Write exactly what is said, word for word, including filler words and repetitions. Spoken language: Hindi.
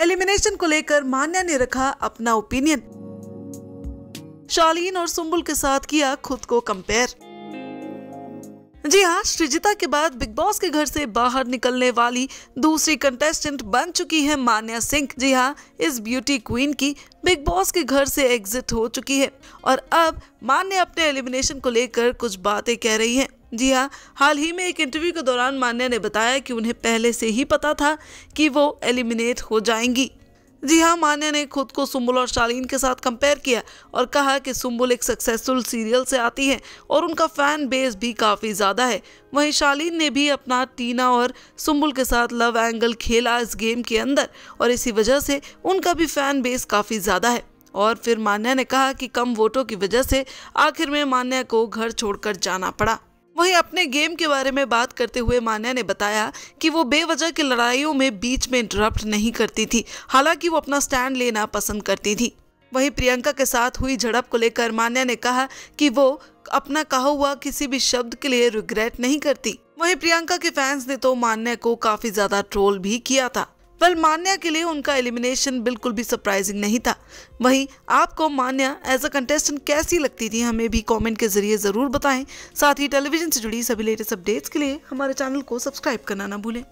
एलिमिनेशन को लेकर मान्या ने रखा अपना ओपिनियन। शालीन और सुंबुल के साथ किया खुद को कंपेयर। जी हाँ, सृजिता के बाद बिग बॉस के घर से बाहर निकलने वाली दूसरी कंटेस्टेंट बन चुकी है मान्या सिंह। जी हाँ, इस ब्यूटी क्वीन की बिग बॉस के घर से एग्जिट हो चुकी है और अब मान्या अपने एलिमिनेशन को लेकर कुछ बातें कह रही हैं। जी हाँ, हाल ही में एक इंटरव्यू के दौरान मान्या ने बताया कि उन्हें पहले से ही पता था कि वो एलिमिनेट हो जाएंगी। जी हाँ, मान्या ने खुद को सुंबुल और शालीन के साथ कंपेयर किया और कहा कि सुंबुल एक सक्सेसफुल सीरियल से आती है और उनका फैन बेस भी काफ़ी ज़्यादा है। वहीं शालीन ने भी अपना टीना और सुंबुल के साथ लव एंगल खेला इस गेम के अंदर और इसी वजह से उनका भी फैन बेस काफ़ी ज़्यादा है। और फिर मान्या ने कहा कि कम वोटों की वजह से आखिर में मान्या को घर छोड़कर जाना पड़ा। वहीं अपने गेम के बारे में बात करते हुए मान्या ने बताया कि वो बेवजह की लड़ाइयों में बीच में इंटरप्ट नहीं करती थी, हालांकि वो अपना स्टैंड लेना पसंद करती थी। वहीं प्रियंका के साथ हुई झड़प को लेकर मान्या ने कहा कि वो अपना कहा हुआ किसी भी शब्द के लिए रिग्रेट नहीं करती। वहीं प्रियंका के फैंस ने तो मान्या को काफी ज्यादा ट्रोल भी किया था। वेल, मान्या के लिए उनका एलिमिनेशन बिल्कुल भी सरप्राइजिंग नहीं था। वहीं आपको मान्या एज अ कंटेस्टेंट कैसी लगती थी, हमें भी कमेंट के जरिए ज़रूर बताएं। साथ ही टेलीविजन से जुड़ी सभी लेटेस्ट अपडेट्स के लिए हमारे चैनल को सब्सक्राइब करना ना भूलें।